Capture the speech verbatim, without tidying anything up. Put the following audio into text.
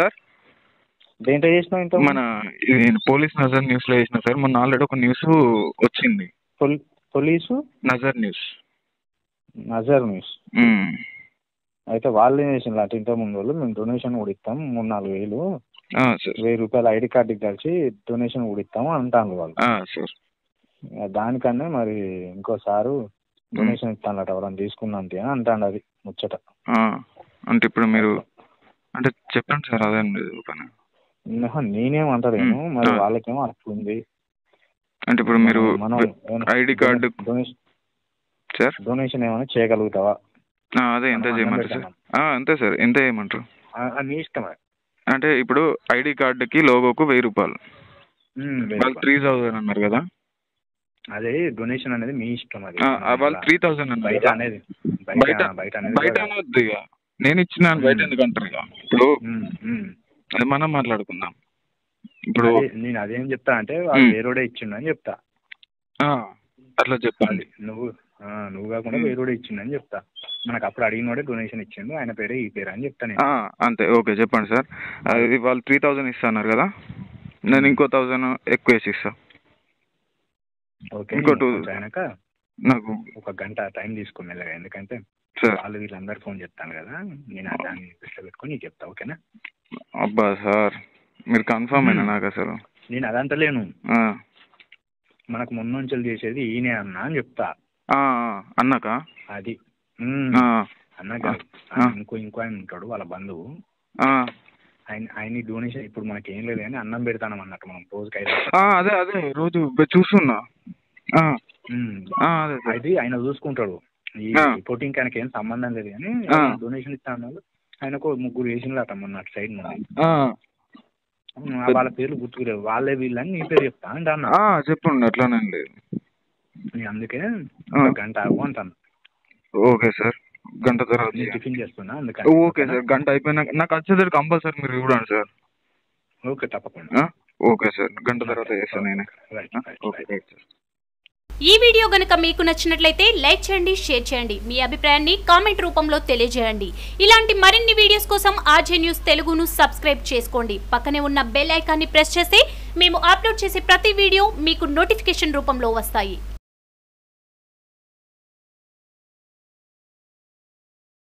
Sir? దేంట్లో చేసినావు ఇంత? మన పోలీస్ నజర్ న్యూస్లో చేసిన సార్. మొన్న ఆల్రెడీ ఒక న్యూస్ వచ్చింది. పోలీసు నజర్ న్యూస్. నజర్ న్యూస్ అయితే వాళ్ళు ఏం చేసిన అంటే ఇంత ముందు వాళ్ళు మేము డొనేషన్ కూడా ఇస్తాం మూడు నాలుగు వేలు వెయ్యి రూపాయలు ఐడి కార్డుకి కలిసి డొనేషన్ కూడా ఇస్తాము అంటాను వాళ్ళు. దానికన్నా మరి ఇంకోసారి డొనేషన్ ఇస్తానట ఎవరైనా తీసుకున్నాంతే అని అంటాను. అది ముచ్చట. అంటే ఇప్పుడు మీరు అంటే చెప్పండి సార్. అదే నేనేమంటలేను, మరి వాళ్ళకేమో అట్లుంది. అంటే ఇప్పుడు మీరు ఐడి కార్డు డొనేషన్ ఏమైనా చేయగలుగుతావా? అదే ఎంత చేయమంటారు సార్? అంతే సార్. ఎంత చేయమంటారు? అంటే ఇప్పుడు ఐడి కార్డుకి లోగోకు వెయ్యి రూపాయలు, వాళ్ళు త్రీ థౌసండ్ అన్నారు కదా. అదే డొనేషన్ అనేది మీ ఇష్టం. అది వాళ్ళు త్రీ థౌసండ్ అన్నారు. బయట అనేది బయట బయట బయట అనవద్దు. ఇక నేను ఇచ్చిన బయట ఎందుకంటారు? ఇక ఇప్పుడు అది మనం మాట్లాడుకుందాం. ఇప్పుడు నేను అదేం చెప్తా అంటే వేరే ఇచ్చిండు అని చెప్తా. అట్లా చెప్పాలి. నువ్వు నువ్వు కాకుండా వేరే ఇచ్చిండు అని చెప్తా. మనకు అప్పుడు అడిగినోడే డొనేషన్ ఇచ్చిండు, ఆయన పేరే ఈ పేరు అని చెప్తాను. అంతే. ఓకే చెప్పండి సార్. అది వాళ్ళు త్రీ థౌసండ్ ఇస్తా అన్నారు కదా, నేను ఇంకో థౌసండ్ ఎక్కువ వేసి ఇస్తా. ఓకే. ఇంకో టూ అయినాక నాకు ఒక గంట టైం తీసుకుని వెళ్ళగా, ఎందుకంటే వాళ్ళు వీళ్ళందరూ ఫోన్ చెప్తాను కదా, నేను దాన్ని దృష్టిలో పెట్టుకుని నీకు చెప్తా. ఓకేనా? అబ్బా సార్ మీరు కన్ఫర్మ్ అయినా నాకు అసలు నేను అదంటలేను. మనకు ముందు చేసేది ఈయనే అన్నా అని చెప్తా. అన్నాక అది అన్నాక ఇంకో ఇంకో ఆయన ఉంటాడు వాళ్ళ బంధువు, ఆయన ఆయన డొనేషన్ ఇప్పుడు మనకి ఏం లేదు కానీ అన్నం పెడతాం అన్నట్టు. మనం రోజుకి అదే అదే రోజు చూస్తున్నా. అది ఆయన చూసుకుంటాడు. ఈ రిపోర్టింగ్ ఆయనకి ఏం సంబంధం లేదు కానీ డొనేషన్ ఇస్తా అన్నాడు. ఆయనకు ముగ్గురు వేసిన అట మొన్న అటు సైడ్ మనం. వాళ్ళ పేర్లు గుర్తుకులేవు, వాళ్ళే వీళ్ళని నీ పేరు చెప్తా అంటే అన్నా. చెప్పండి అట్లానండి. అందుకే గంట ఆగు అంటాను. Okay sir. గంట తర్వాత టిఫిన్ చేస్తున్నా అందుకని. Okay sir. గంట అయిపోయినాక నాకు వచ్చేసరికి కంపల్సరీ మీరు చూడండి సార్. ఓకే తప్పకుండా. Okay sir. గంట తర్వాత చేస్తాను నేను. Okay sir. ఈ వీడియో గనుక మీకు నచ్చినట్లయితే లైక్ చేయండి, షేర్ చేయండి, మీ అభిప్రాయాన్ని కామెంట్ రూపంలో తెలియజేయండి. ఇలాంటి మరిన్ని వీడియోస్ కోసం ఆర్జే న్యూస్ తెలుగును సబ్స్క్రైబ్ చేసుకోండి. పక్కనే ఉన్న బెల్ ఐకాన్ని ప్రెస్ చేస్తే మేము అప్లోడ్ చేసే ప్రతి వీడియో మీకు నోటిఫికేషన్ రూపంలో వస్తాయి.